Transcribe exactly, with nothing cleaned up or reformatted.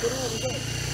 What do you want to do?